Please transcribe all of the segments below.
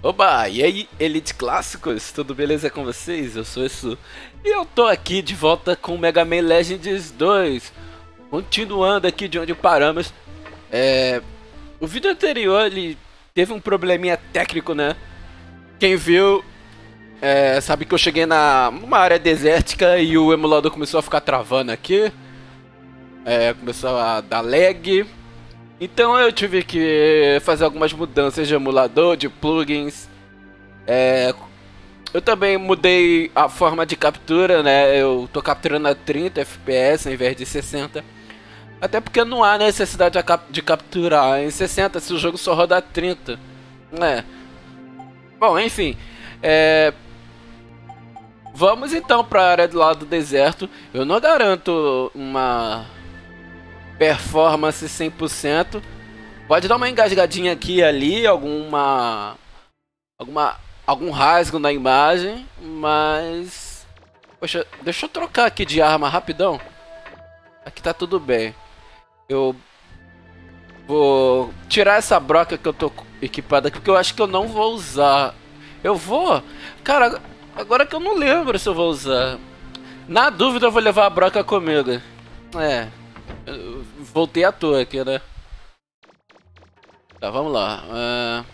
Oba, e aí Elite Clássicos, tudo beleza com vocês? Eu sou Esu e eu tô aqui de volta com Mega Man Legends 2, continuando aqui de onde paramos. O vídeo anterior ele teve um probleminha técnico, né? Quem viu sabe que eu cheguei numa área desértica e o emulador começou a ficar travando aqui, começou a dar lag. Então eu tive que fazer algumas mudanças de emulador, de plugins. Eu também mudei a forma de captura, né? Eu tô capturando a 30 FPS ao invés de 60. Até porque não há necessidade de capturar em 60 se o jogo só roda a 30. Né? Bom, enfim. Vamos então para a área do lado do deserto. Eu não garanto uma performance 100%, pode dar uma engasgadinha aqui e ali, algum rasgo na imagem, mas... Poxa, deixa eu trocar aqui de arma rapidão. Aqui tá tudo bem. Eu vou tirar essa broca que eu tô equipada aqui, porque eu acho que eu não vou usar. Eu vou? Cara, agora que eu não lembro se eu vou usar. Na dúvida eu vou levar a broca comigo. Eu voltei à toa aqui, né? Tá, vamos lá.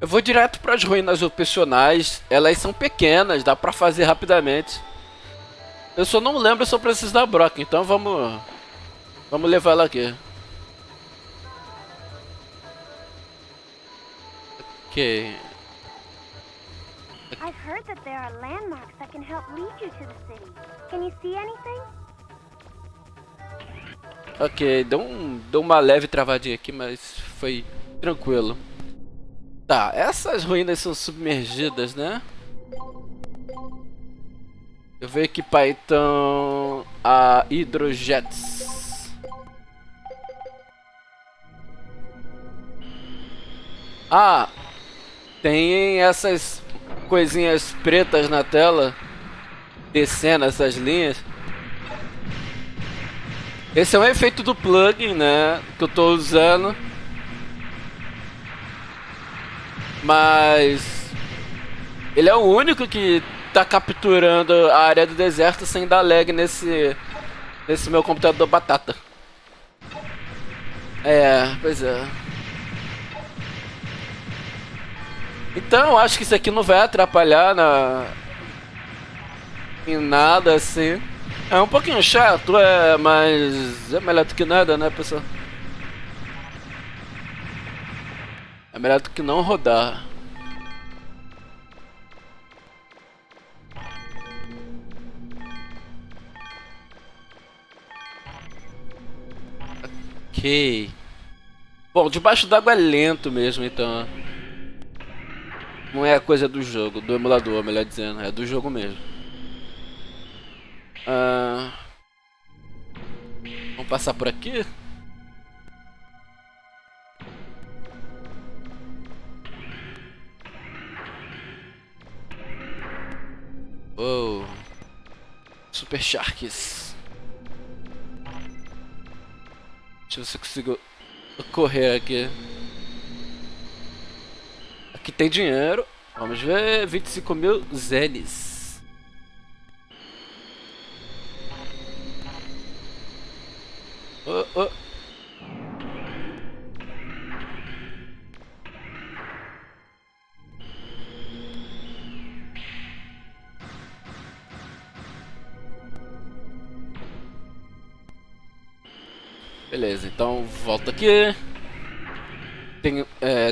Eu vou direto para as ruínas opcionais. Elas são pequenas, dá pra fazer rapidamente. Eu só não lembro se eu preciso da broca, então vamos levar ela aqui. Ok. I've heard that there are landmarks that can help lead you to the city. Can you see anything? Ok, deu uma leve travadinha aqui, mas foi tranquilo. Tá, essas ruínas são submergidas, né? Eu vou equipar então a Hydrojets. Ah, tem essas coisinhas pretas na tela, descendo essas linhas. Esse é um efeito do plugin, né, que eu tô usando. Mas ele é o único que tá capturando a área do deserto sem dar lag nesse meu computador batata. Pois é. Então eu acho que isso aqui não vai atrapalhar em nada assim. É um pouquinho chato, mas é melhor do que nada, né, pessoal? É melhor do que não rodar. Ok. Bom, debaixo d'água é lento mesmo, então. Não é a coisa do jogo, do emulador, melhor dizendo, é do jogo mesmo. Vamos passar por aqui? Uou. Super Sharks. Deixa eu ver se eu consigo correr aqui. Aqui tem dinheiro, vamos ver, 25 mil zenes. Oh. Beleza, então volta aqui.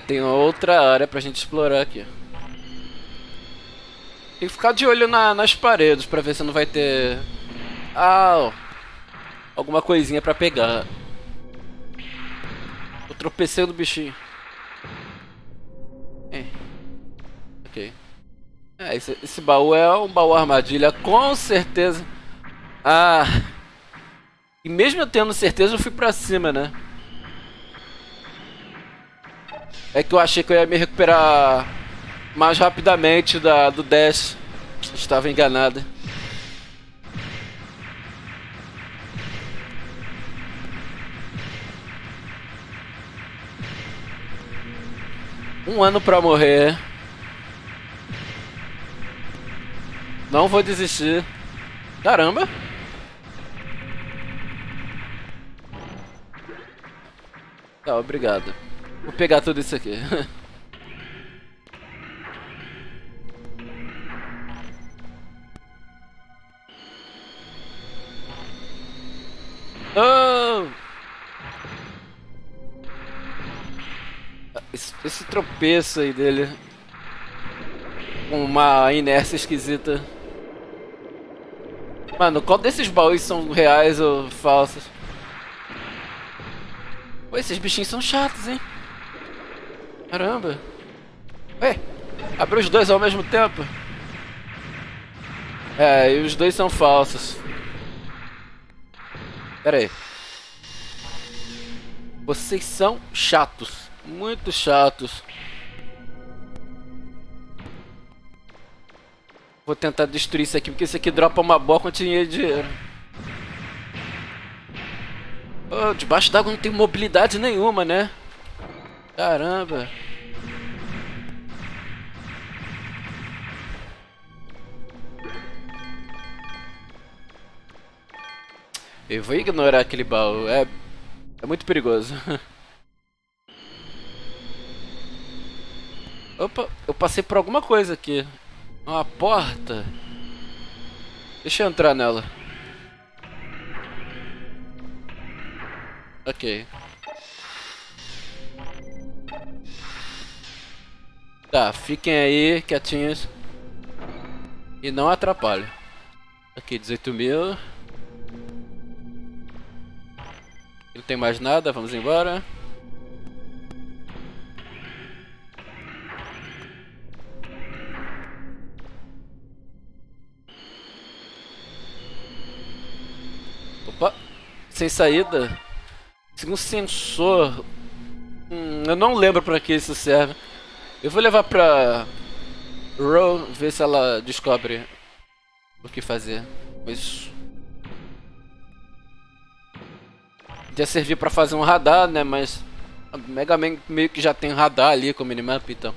Tem outra área pra gente explorar aqui. Tem que ficar de olho nas paredes pra ver se não vai ter alguma coisinha pra pegar. Eu tropecei no bichinho. Ok. Esse baú é um baú armadilha, com certeza. E mesmo eu tendo certeza, eu fui pra cima, né? É que eu achei que eu ia me recuperar mais rapidamente do dash. Estava enganado. Um ano pra morrer. Não vou desistir. Caramba! Tá, obrigado. Vou pegar tudo isso aqui. Oh! Esse tropeço aí dele com uma inércia esquisita. Mano, qual desses baús são reais ou falsos? Pô, esses bichinhos são chatos, hein? Caramba! Ué, abriu os dois ao mesmo tempo? É, e os dois são falsos. Pera aí. Vocês são chatos. Muito chatos. Vou tentar destruir isso aqui, porque isso aqui dropa uma boa quantia de dinheiro. Oh, debaixo d'água não tem mobilidade nenhuma, né? Caramba. Eu vou ignorar aquele baú, é muito perigoso. Opa, eu passei por alguma coisa aqui. Uma porta. Deixa eu entrar nela. Ok. Tá, fiquem aí quietinhos. E não atrapalhem. Aqui, 18.000. Não tem mais nada, vamos embora. Opa, sem saída. Um sensor. Eu não lembro pra que isso serve. Eu vou levar pra Ro, ver se ela descobre o que fazer com isso. Ia servir pra fazer um radar, né? Mas o Mega Man meio que já tem radar ali com o minimap, então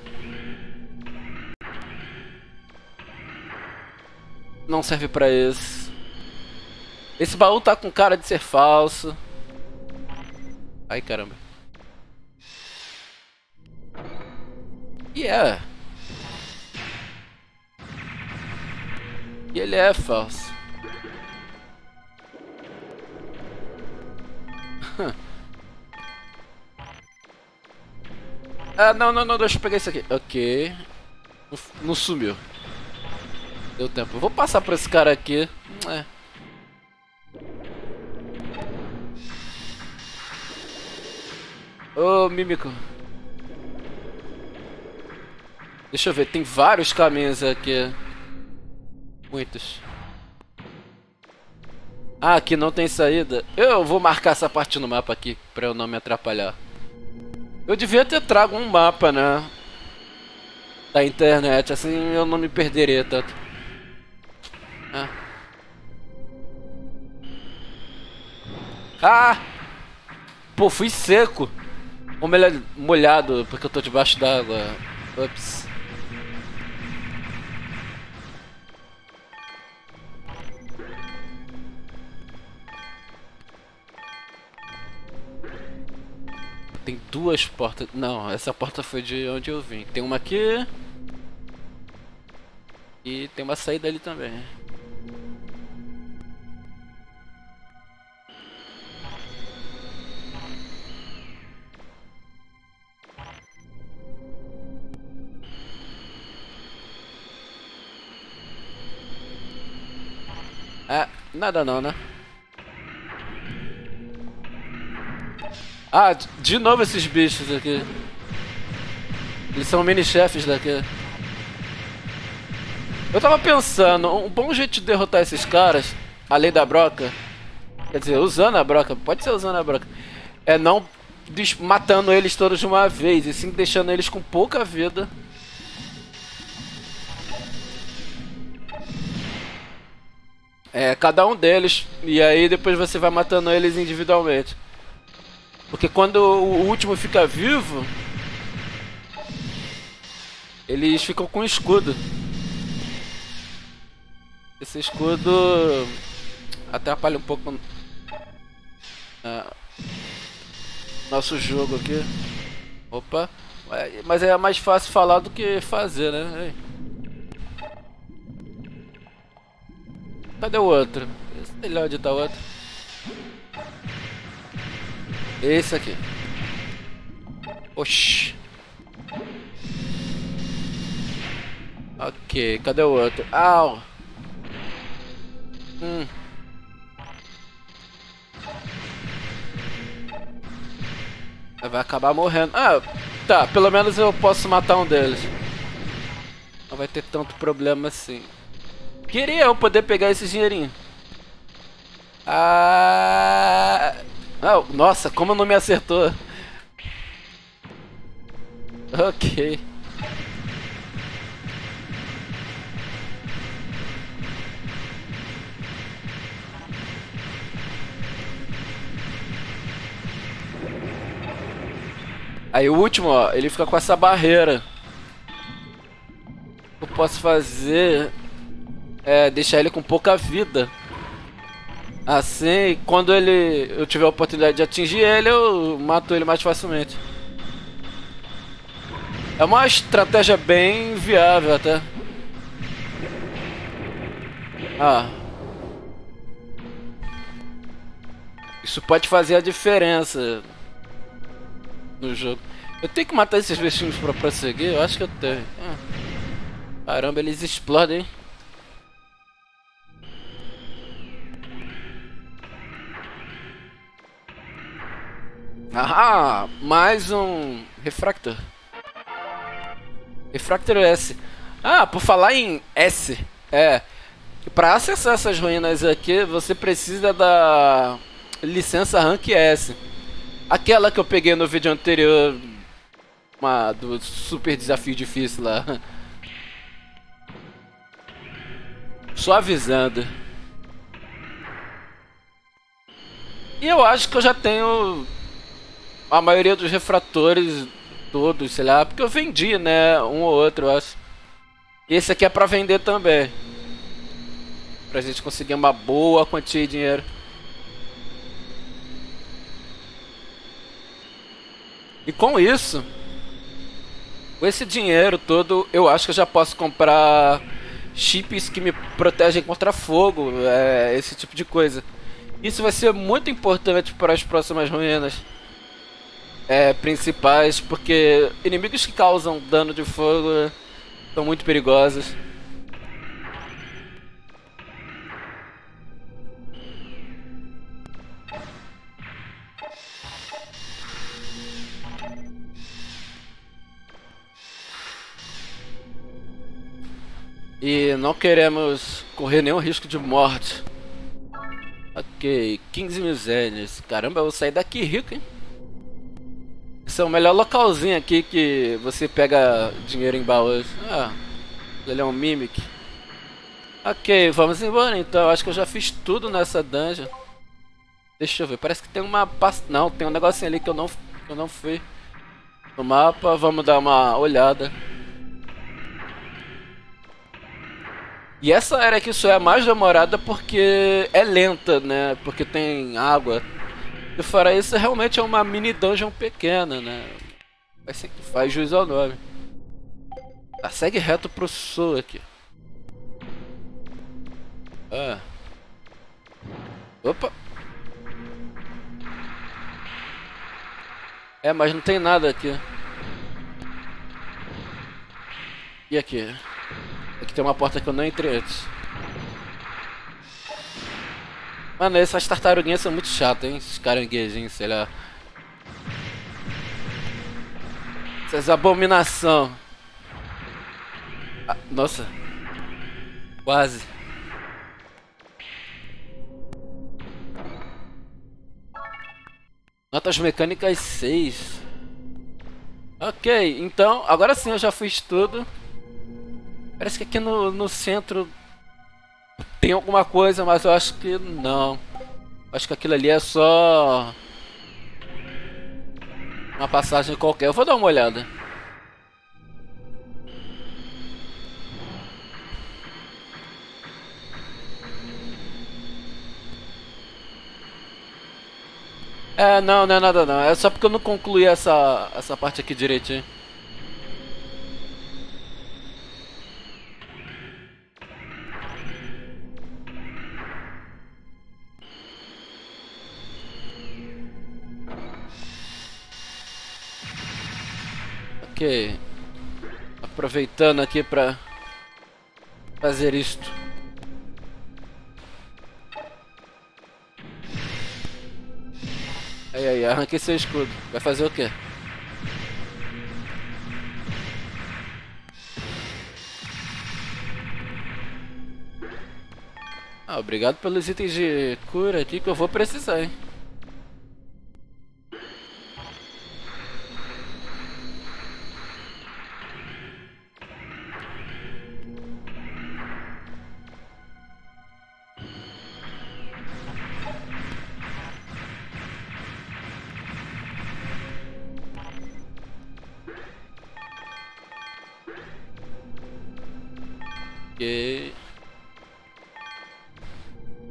não serve pra isso. Esse baú tá com cara de ser falso. Ai, caramba. E ele é falso. Ah, não, deixa eu pegar isso aqui. Ok. Não sumiu. Deu tempo. Eu vou passar por esse cara aqui. É. Ô, mímico. Deixa eu ver, tem vários caminhos aqui. Muitos. Ah, aqui não tem saída. Eu vou marcar essa parte no mapa aqui, pra eu não me atrapalhar. Eu devia ter trago um mapa, né? Da internet, assim eu não me perderia tanto. Ah! Pô, fui seco! Ou melhor, molhado, porque eu tô debaixo d'água. Ups. Tem duas portas. Não, essa porta foi de onde eu vim. Tem uma aqui. E tem uma saída ali também. Ah, nada não, né? Ah, de novo esses bichos aqui. Eles são mini-chefes daqui. Eu tava pensando, um bom jeito de derrotar esses caras, além da broca, quer dizer, usando a broca, pode ser usando a broca, é não matando eles todos de uma vez, e sim deixando eles com pouca vida. É, cada um deles, e aí depois você vai matando eles individualmente. Porque quando o último fica vivo, eles ficam com escudo. Esse escudo atrapalha um pouco nosso jogo aqui. Opa, mas é mais fácil falar do que fazer, né? Cadê o outro? Sei lá onde tá o outro. Esse aqui. Oxi. Ok, cadê o outro? Au. Vai acabar morrendo. Ah, tá, pelo menos eu posso matar um deles. Não vai ter tanto problema assim. Queria eu poder pegar esse dinheirinho. Ah, não, nossa, como não me acertou. Ok. Aí o último, ó, ele fica com essa barreira. Eu posso fazer... é, deixar ele com pouca vida. Assim, quando ele, eu tiver a oportunidade de atingir ele, eu mato ele mais facilmente. É uma estratégia bem viável até. Ah. Isso pode fazer a diferença no jogo. Eu tenho que matar esses bichinhos pra prosseguir? Eu acho que eu tenho. Caramba, eles explodem, hein? Ah, mais um Refractor. Refractor S. Ah, por falar em S, para acessar essas ruínas aqui, você precisa da licença Rank S. Aquela que eu peguei no vídeo anterior, do super desafio difícil lá. Só avisando. E eu acho que eu já tenho... a maioria dos refratores, todos, sei lá, porque eu vendi, né, um ou outro, eu acho. Esse aqui é pra vender também, pra gente conseguir uma boa quantia de dinheiro. E com isso, com esse dinheiro todo, eu acho que eu já posso comprar chips que me protegem contra fogo, esse tipo de coisa. Isso vai ser muito importante para as próximas ruínas principais, porque inimigos que causam dano de fogo são muito perigosos. E não queremos correr nenhum risco de morte. Ok, 15 mil zenes. Caramba, eu vou sair daqui rico, hein? Esse é o melhor localzinho aqui que você pega dinheiro em baús. Ah, ele é um Mimic. Ok, vamos embora então. Acho que eu já fiz tudo nessa dungeon. Deixa eu ver, parece que tem uma pasta... não, tem um negocinho ali que eu não fui no mapa. Vamos dar uma olhada. E essa área aqui só é a mais demorada porque é lenta, né? Porque tem água. E fora isso, realmente é uma mini dungeon pequena, né? Vai ser que faz juiz ao nome. Tá, segue reto pro sul aqui. Ah. Opa! É, mas não tem nada aqui. E aqui? Aqui tem uma porta que eu não entrei antes. Mano, essas tartaruguinhas são muito chatas, hein? Esses caranguejinhos, sei lá. Essas abominação. Ah, nossa. Quase. Notas mecânicas 6. Ok, então, agora sim eu já fiz tudo. Parece que aqui no centro... tem alguma coisa, mas eu acho que não. Acho que aquilo ali é só uma passagem qualquer. Eu vou dar uma olhada. É, não, não é nada não. É só porque eu não concluí essa parte aqui direitinho. Ok. Aproveitando aqui pra fazer isto. Aí, aí, arranquei seu escudo. Vai fazer o quê? Ah, obrigado pelos itens de cura aqui que eu vou precisar, hein?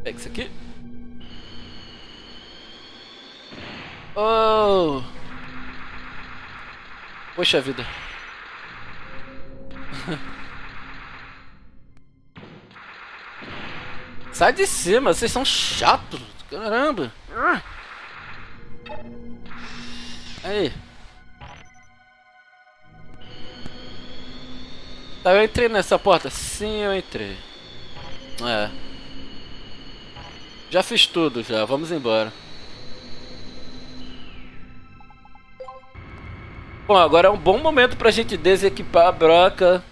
Pega isso aqui. Oh! Poxa vida. Sai de cima, vocês são chatos. Caramba. Aí. Tá, eu entrei nessa porta? Sim, eu entrei. É. Já fiz tudo, já. Vamos embora. Bom, agora é um bom momento pra gente desequipar a broca.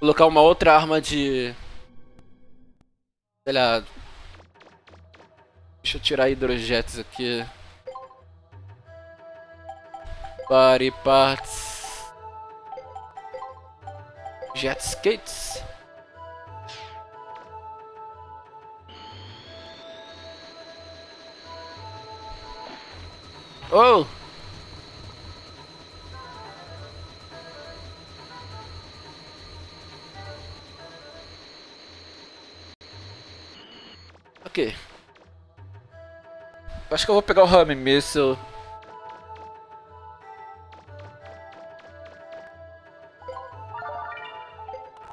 Colocar uma outra arma de... sei lá... Deixa eu tirar hidrojets aqui. Power Parts. Jetskates. Oh! Ok. Acho que eu vou pegar o Homem Missile.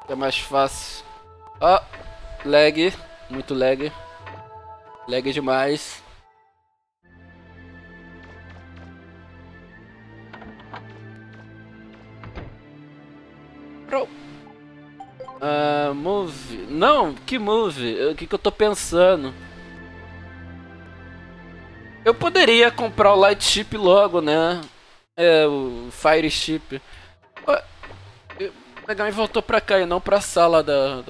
É mais fácil. Ó, oh, lag. Muito lag. Lag demais. Move. Não, que move? O que que eu tô pensando? Eu poderia comprar o Lightship logo, né? É, o Fireship. O Mega voltou pra cá e não pra sala da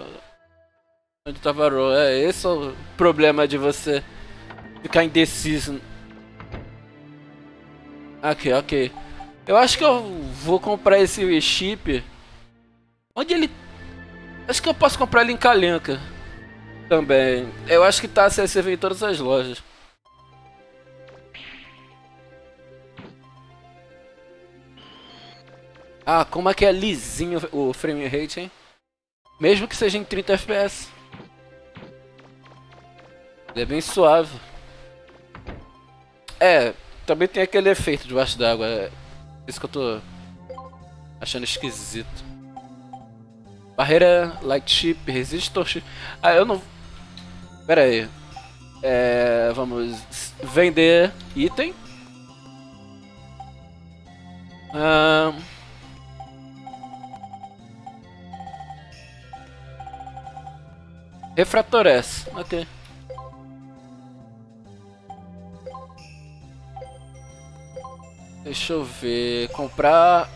onde tava Ro. É, esse é o problema de você ficar indeciso. Ok, ok. Eu acho que eu vou comprar esse chip. Onde ele... acho que eu posso comprar ele em Kalinka também. Eu acho que tá acessível em todas as lojas. Ah, como é que é lisinho o frame rate, hein? Mesmo que seja em 30 FPS. Ele é bem suave. É, também tem aquele efeito debaixo d'água. É isso que eu tô achando esquisito. Barreira, lightship, resistor... Ah, eu não... Pera aí. É, vamos vender item. Refractor S, ok. Deixa eu ver... comprar...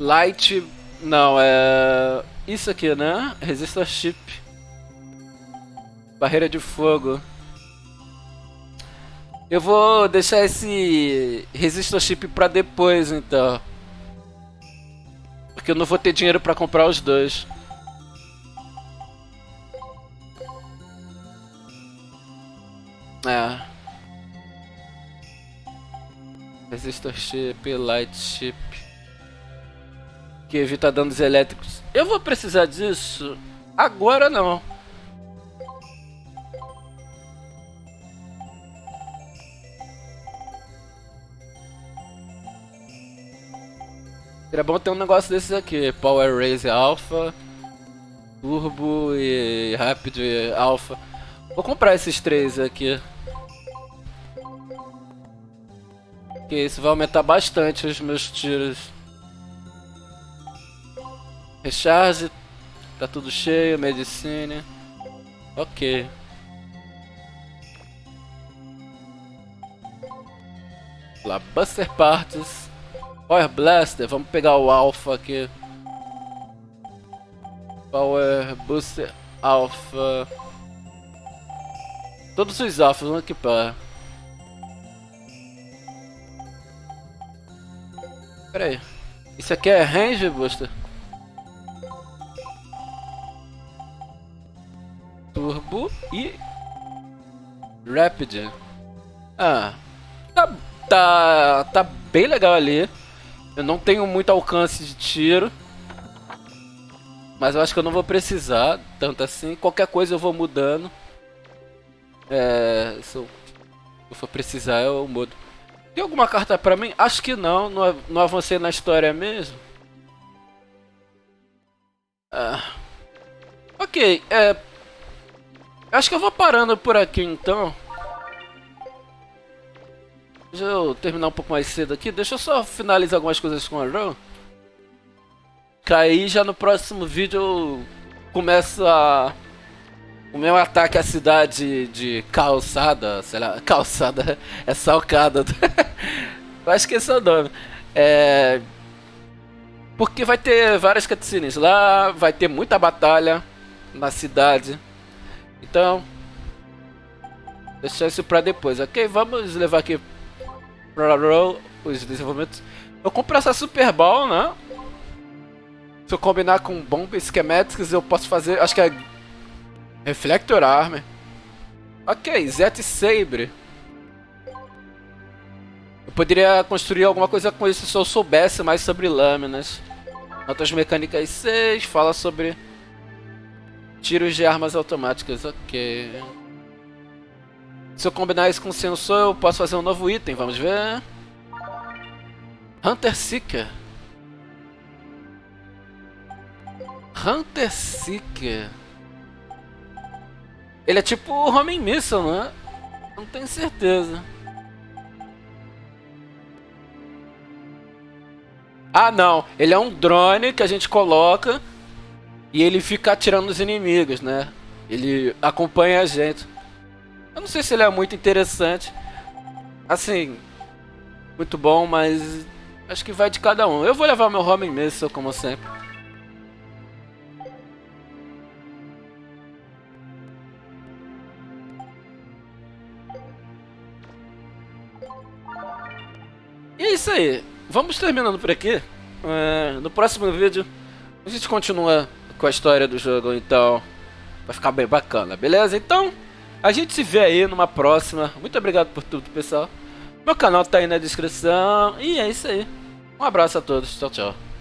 Light... não, é... isso aqui, né? Resistor chip. Barreira de fogo. Eu vou deixar esse... resistor chip pra depois, então. Porque eu não vou ter dinheiro pra comprar os dois. É. Resistor chip, light chip. Que evita danos elétricos. Eu vou precisar disso? Agora não. Seria bom ter um negócio desses aqui, Power Raise Alpha, Turbo e Rapid Alpha. Vou comprar esses três aqui. Porque isso vai aumentar bastante os meus tiros. Recharge, tá tudo cheio, medicina. Ok. Lá, Buster Parts, Power Blaster, vamos pegar o Alpha aqui. Power Booster Alpha. Todos os Alphas vão equipar. Pera aí, isso aqui é Range Booster? Turbo e Rapid. Ah, tá bem legal ali. Eu não tenho muito alcance de tiro, mas eu acho que eu não vou precisar tanto assim. Qualquer coisa eu vou mudando. É, se eu for precisar eu mudo. Tem alguma carta pra mim? Acho que não, não avancei na história mesmo. Ah, ok, acho que eu vou parando por aqui então. Deixa eu terminar um pouco mais cedo aqui. Deixa eu só finalizar algumas coisas com a Ron. Que aí já no próximo vídeo eu começo o meu ataque à cidade de calçada. Sei lá, calçada é salcada. Eu acho que esse é o nome. É... porque vai ter várias cutscenes lá. Vai ter muita batalha na cidade. Então... deixar isso pra depois, ok? Vamos levar aqui... os desenvolvimentos. Eu compro essa Super Ball, né? Se eu combinar com Bomb Schematics, eu posso fazer. Acho que é Reflector arm. Ok, Zet Sabre. Eu poderia construir alguma coisa com isso se eu soubesse mais sobre lâminas. Notas mecânicas 6. Fala sobre tiros de armas automáticas. Ok. Se eu combinar isso com o sensor, eu posso fazer um novo item, vamos ver... Hunter Seeker. Hunter Seeker... ele é tipo o Homem Missile, né? Não tenho certeza... ah não, ele é um drone que a gente coloca... e ele fica atirando nos inimigos, né? Ele acompanha a gente... eu não sei se ele é muito interessante, assim, muito bom, mas acho que vai de cada um. Eu vou levar meu Homem Missile, como sempre. E é isso aí, vamos terminando por aqui. No próximo vídeo a gente continua com a história do jogo, então vai ficar bem bacana, beleza? Então... a gente se vê aí numa próxima. Muito obrigado por tudo, pessoal. Meu canal tá aí na descrição. E é isso aí. Um abraço a todos. Tchau, tchau.